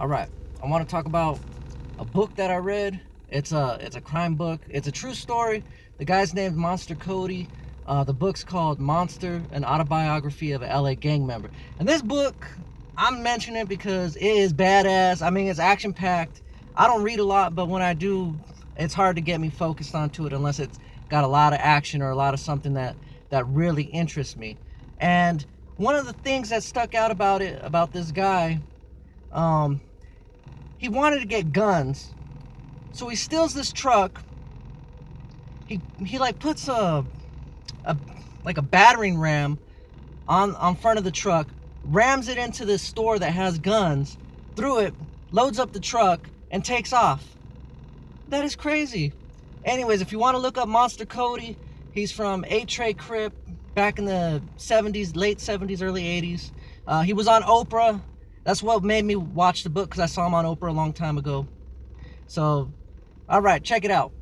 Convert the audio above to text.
All right, I want to talk about a book that I read. It's a crime book. It's a true story. The guy's named Monster Kody. The book's called Monster, an autobiography of an LA gang member. And this book, I'm mentioning it because it is badass. I mean, it's action-packed. I don't read a lot, but when I do, it's hard to get me focused onto it unless it's got a lot of action or a lot of something that really interests me. And one of the things that stuck out about this guy, he wanted to get guns. So he steals this truck. He like puts a battering ram on front of the truck, rams it into this store that has guns, through it, loads up the truck, and takes off. That is crazy. Anyways, if you want to look up Monster Kody, he's from 8 Tray Crip back in the 70s, late 70s, early 80s. He was on Oprah. That's what made me watch the book, because I saw him on Oprah a long time ago. So, all right, check it out.